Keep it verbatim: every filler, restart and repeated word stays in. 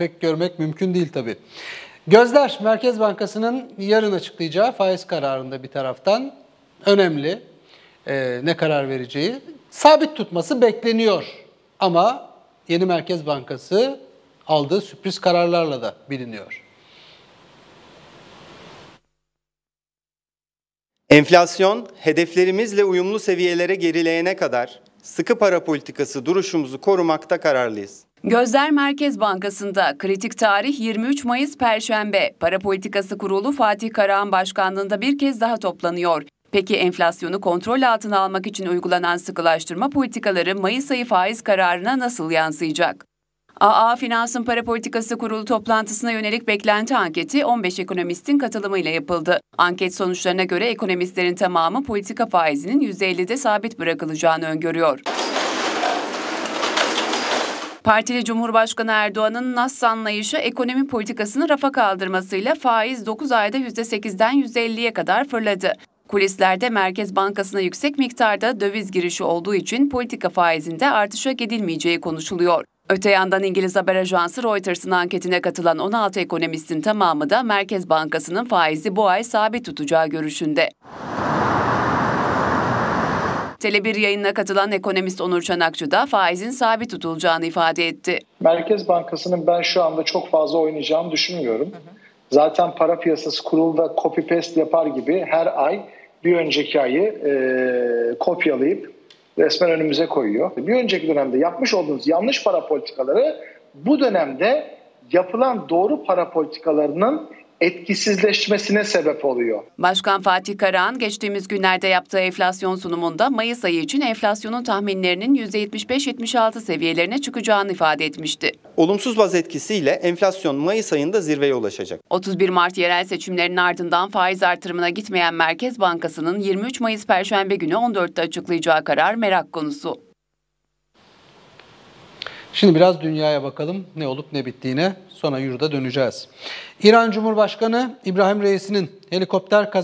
pek görmek mümkün değil tabii. Gözler, Merkez Bankası'nın yarın açıklayacağı faiz kararında bir taraftan önemli e, ne karar vereceği. Sabit tutması bekleniyor ama yeni Merkez Bankası aldığı sürpriz kararlarla da biliniyor. Enflasyon, hedeflerimizle uyumlu seviyelere gerileyene kadar sıkı para politikası duruşumuzu korumakta kararlıyız. Gözler Merkez Bankası'nda. Kritik tarih yirmi üç Mayıs Perşembe. Para Politikası Kurulu Fatih Karahan başkanlığında bir kez daha toplanıyor. Peki enflasyonu kontrol altına almak için uygulanan sıkılaştırma politikaları Mayıs ayı faiz kararına nasıl yansıyacak? A A Finans'ın Para Politikası Kurulu toplantısına yönelik beklenti anketi on beş ekonomistin katılımıyla yapıldı. Anket sonuçlarına göre ekonomistlerin tamamı politika faizinin yüzde ellide sabit bırakılacağını öngörüyor. Partili Cumhurbaşkanı Erdoğan'ın N A S anlayışı ekonomi politikasını rafa kaldırmasıyla faiz dokuz ayda yüzde sekizden yüzde elliye kadar fırladı. Kulislerde Merkez Bankası'na yüksek miktarda döviz girişi olduğu için politika faizinde artışa gidilmeyeceği konuşuluyor. Öte yandan İngiliz haber ajansı Reuters'ın anketine katılan on altı ekonomistin tamamı da Merkez Bankası'nın faizi bu ay sabit tutacağı görüşünde. Tele bir yayınına katılan ekonomist Onur Çanakçı da faizin sabit tutulacağını ifade etti. Merkez Bankası'nın ben şu anda çok fazla oynayacağını düşünmüyorum. Hı hı. Zaten para piyasası kurulda copy paste yapar gibi her ay bir önceki ayı e, kopyalayıp resmen önümüze koyuyor. Bir önceki dönemde yapmış olduğunuz yanlış para politikaları bu dönemde yapılan doğru para politikalarının etkisizleşmesine sebep oluyor. Başkan Fatih Karahan geçtiğimiz günlerde yaptığı enflasyon sunumunda Mayıs ayı için enflasyonun tahminlerinin yüzde yetmiş beş yetmiş altı seviyelerine çıkacağını ifade etmişti. Olumsuz baz etkisiyle enflasyon Mayıs ayında zirveye ulaşacak. otuz bir Mart yerel seçimlerinin ardından faiz artırımına gitmeyen Merkez Bankası'nın yirmi üç Mayıs Perşembe günü on dörtte açıklayacağı karar merak konusu. Şimdi biraz dünyaya bakalım, ne olup ne bittiğine, sonra yurda döneceğiz. İran Cumhurbaşkanı İbrahim Reisi'nin helikopter kazası